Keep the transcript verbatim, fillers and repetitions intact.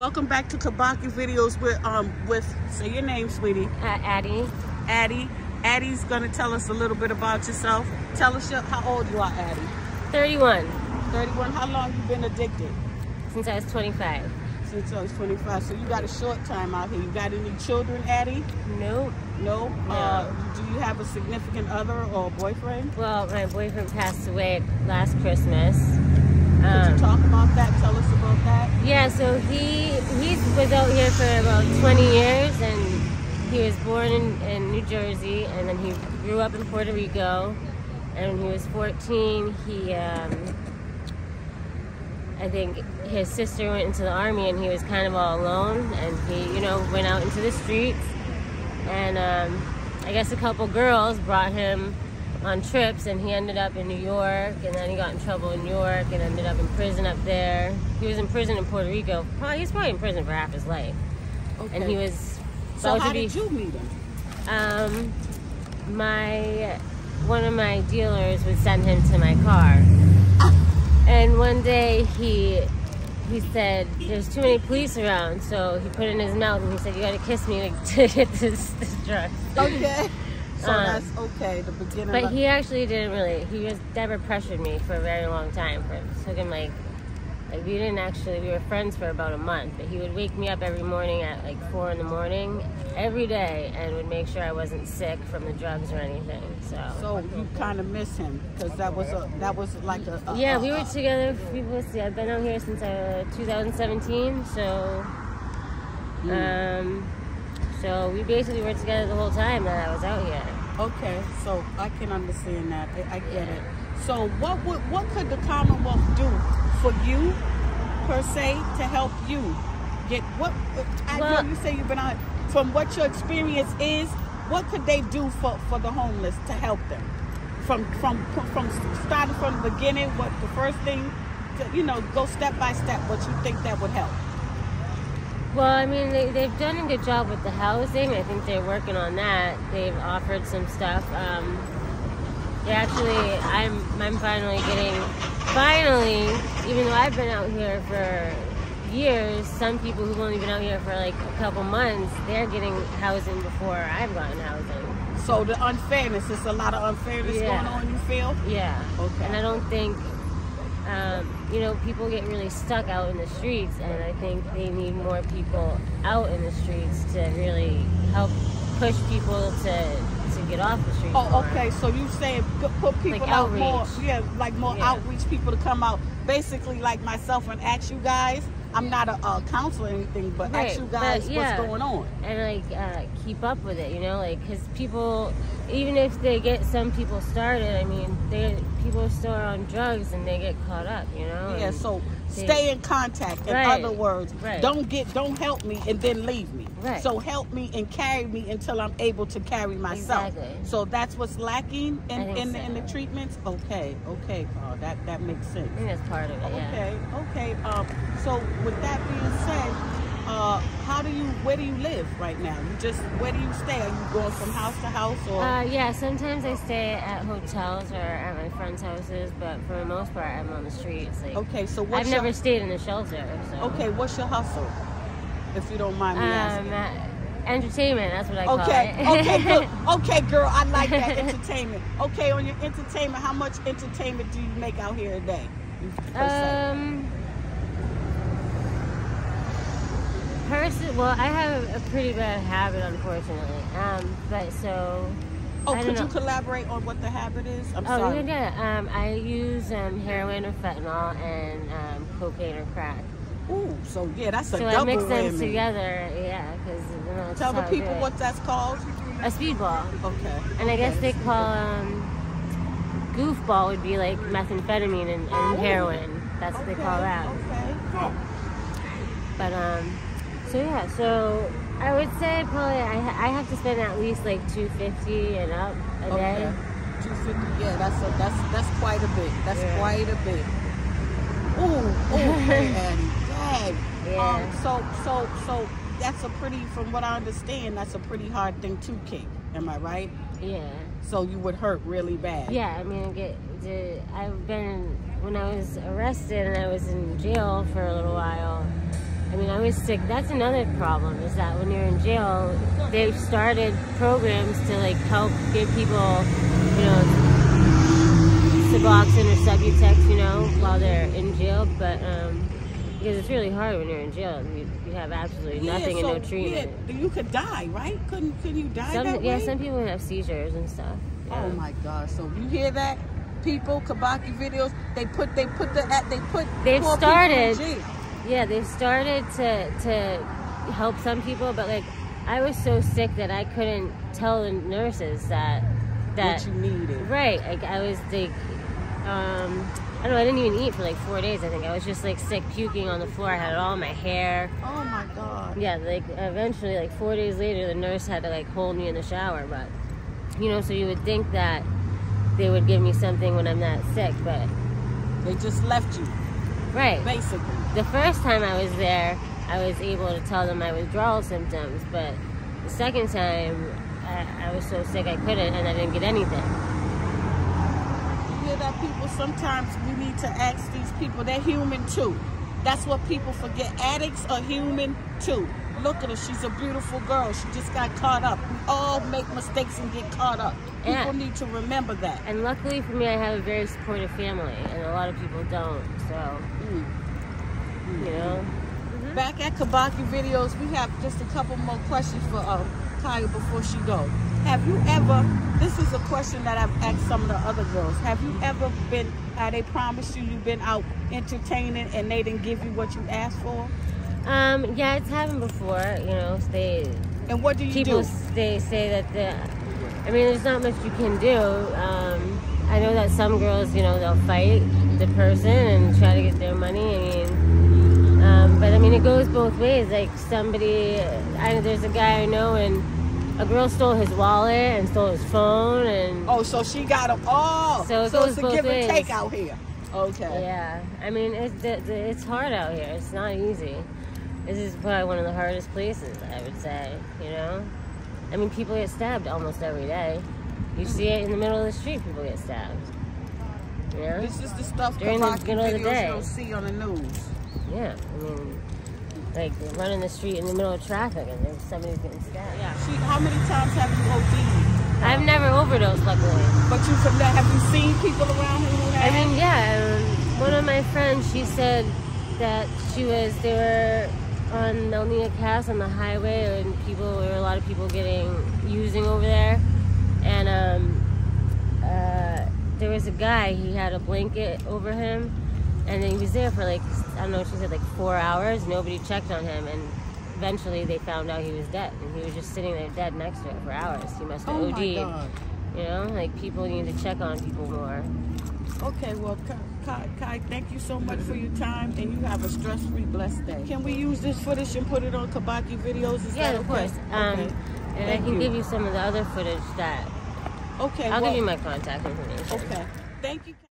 Welcome back to Kibaki videos with um with say your name, sweetie. Uh, Addie. Addie. Addie's gonna tell us a little bit about yourself. Tell us your, how old you are, Addie. Thirty-one. Thirty-one. How long you been addicted? Since I was twenty-five. Since I was twenty-five. So you got a short time out here. You got any children, Addie? Nope. No. No. Uh, do you have a significant other or boyfriend? Well, my boyfriend passed away last Christmas. Um, Could you talk about that? Tell us about that. Yeah, so he he was out here for about twenty years, and he was born in, in New Jersey, and then he grew up in Puerto Rico. And when he was fourteen, he, um, I think his sister went into the army, and he was kind of all alone. And he, you know, went out into the streets. And um, I guess a couple girls brought him on trips, and he ended up in New York, and then he got in trouble in New York and ended up in prison up there. He was in prison in Puerto Rico. Probably, he was probably in prison for half his life. Okay. And he was... So how did you meet him? Um, my... One of my dealers would send him to my car. And one day he... He said, there's too many police around, so he put it in his mouth and he said, you gotta kiss me to get this, this drug. Okay. So um, that's okay, the beginning. But he actually didn't really, he just never pressured me for a very long time. For, it took him like, like we didn't actually, we were friends for about a month, but he would wake me up every morning at like four in the morning, every day, and would make sure I wasn't sick from the drugs or anything, so. So you kind of miss him, because that was a, that was like a, a yeah, we were together, we, let's see, I've been out here since uh, two thousand seventeen, so, mm. um, So we basically were together the whole time that I was out here. Okay, so I can understand that. I get yeah. it. So what would, what could the Commonwealth do for you, per se, to help you get what? I well, know you say you've been out. From what your experience is, what could they do for for the homeless to help them? From from from starting from the beginning, what the first thing, to, you know, go step by step. What you think that would help? Well, I mean, they, they've done a good job with the housing. I think they're working on that. They've offered some stuff. Um, they actually, I'm, I'm finally getting, finally, even though I've been out here for years, some people who've only been out here for like a couple months, they're getting housing before I've gotten housing. So the unfairness, there's a lot of unfairness yeah. going on, you feel? Yeah. Okay. And I don't think... Um, you know, people get really stuck out in the streets, and I think they need more people out in the streets to really help push people to to get off the streets. Oh, more. Okay. So you say put people like out outreach. more, yeah, like more yeah. outreach people to come out. Basically, like myself and ask you guys. I'm not a, a counselor or anything, but right. ask you guys but, yeah. what's going on and like uh, keep up with it. You know, like because people, even if they get some people started, I mean, they. People still are on drugs and they get caught up, you know? Yeah, so they, stay in contact. In right, other words, right. don't get, don't help me and then leave me. Right. So help me and carry me until I'm able to carry myself. Exactly. So that's what's lacking in, in, so. in the treatments? Okay, okay, oh, that, that makes sense. I think that's part of it, yeah. Okay, okay. Um, so with that being said, Uh, how do you, where do you live right now? You just, where do you stay? Are you going from house to house or? Uh, yeah, sometimes I stay at hotels or at my friends' houses, but for the most part, I'm on the streets. Like, okay, so what's I've your, never stayed in a shelter, so. Okay, what's your hustle? If you don't mind me asking. Um, entertainment, that's what I call okay, it. Okay, good. Okay, girl, I like that, entertainment. Okay, on your entertainment, how much entertainment do you make out here a day? Um... Person, well, I have a pretty bad habit, unfortunately. Um, but so. Oh, I don't could know. you collaborate on what the habit is? I'm oh, sorry. yeah, yeah. Um, I use um, heroin or fentanyl and um, cocaine or crack. Ooh, so yeah, that's a so double. So I mix them whammy. together, yeah, because you know, tell the people what that's called. A speedball. Okay. And okay. I guess they call um, goofball would be like methamphetamine and, and heroin. That's okay. what they call that. Okay. Cool. But um. So yeah, so I would say probably I, ha I have to spend at least like two fifty and up a okay. day. two fifty, yeah, that's a, that's that's quite a bit. That's yeah. quite a bit. Ooh, ooh, and dang. Yeah. Um, so so so that's a pretty, from what I understand, that's a pretty hard thing to kick. Am I right? Yeah. So you would hurt really bad. Yeah, I mean, get the, I've been when I was arrested and I was in jail for a little while. I mean, I was sick. That's another problem, is that when you're in jail, they've started programs to like help give people, you know, Suboxone or Subutex, you know, while they're in jail. But um, because it's really hard when you're in jail. You, you have absolutely nothing, yeah, so, and no treatment. Yeah, you could die, right? Couldn't, couldn't you die some, that yeah, way? Some people have seizures and stuff. Yeah. Oh my God! So you hear that? People, Kibaki videos. They put, they put the, they put. They've poor started. People in jail. Yeah, they've started to to help some people, but like I was so sick that I couldn't tell the nurses that that what you needed. Right, like I was like, um, I don't know, I didn't even eat for like four days. I think I was just like sick, puking on the floor. I had all my hair. Oh my God. Yeah, like eventually, like four days later, the nurse had to like hold me in the shower. But you know, so you would think that they would give me something when I'm not sick, but they just left you. Right. Basically. The first time I was there, I was able to tell them my withdrawal symptoms, but the second time, I, I was so sick I couldn't, and I didn't get anything. You hear that, people? Sometimes we need to ask these people. They're human, too. That's what people forget. Addicts are human, too. Look at her. She's a beautiful girl. She just got caught up. We all make mistakes and get caught up. People yeah. need to remember that. And luckily for me, I have a very supportive family, and a lot of people don't, so... Mm. You know. Mm-hmm. Back at Kibaki Videos, we have just a couple more questions for uh, Kaya before she goes. Have you ever, this is a question that I've asked some of the other girls, have you ever been, uh, they promised you you've been out entertaining and they didn't give you what you asked for? Um, yeah, it's happened before, you know. They, and what do you people, do? People, they say that, the, I mean, there's not much you can do. Um, I know that some girls, you know, they'll fight the person and try to get their money. I mean, Um, but I mean, it goes both ways. Like somebody, I, there's a guy I know, and a girl stole his wallet and stole his phone, and oh, so she got them all. So it so goes it's both a give ways. And take out here. Okay. Yeah, I mean, it's it's hard out here. It's not easy. This is probably one of the hardest places, I would say. You know, I mean, people get stabbed almost every day. You see it in the middle of the street. People get stabbed. Yeah. This is the stuff during the middle of the day. You don't see on the news. Yeah, I mean, like running the street in the middle of traffic and then somebody's getting stabbed. Yeah. She, how many times have you OD'd? I've never overdosed, luckily. But you have you seen people around who have? I mean, yeah. One of my friends, she said that she was they were on Mass and Cass on the highway, and people there were a lot of people getting using over there, and um, uh, there was a guy. He had a blanket over him. And then he was there for like, I don't know, she said like four hours. Nobody checked on him. And eventually they found out he was dead. And he was just sitting there dead next to it for hours. He must have oh O D'd. You know, like people need to check on people more. Okay, well, Kai, Kai, thank you so much for your time. And you have a stress-free, blessed day. Can we use this footage and put it on Kibaki Videos? Is yeah, that of okay? course. Um, okay. And thank I can you. give you some of the other footage that... Okay, I'll well, give you my contact information. Okay. Thank you.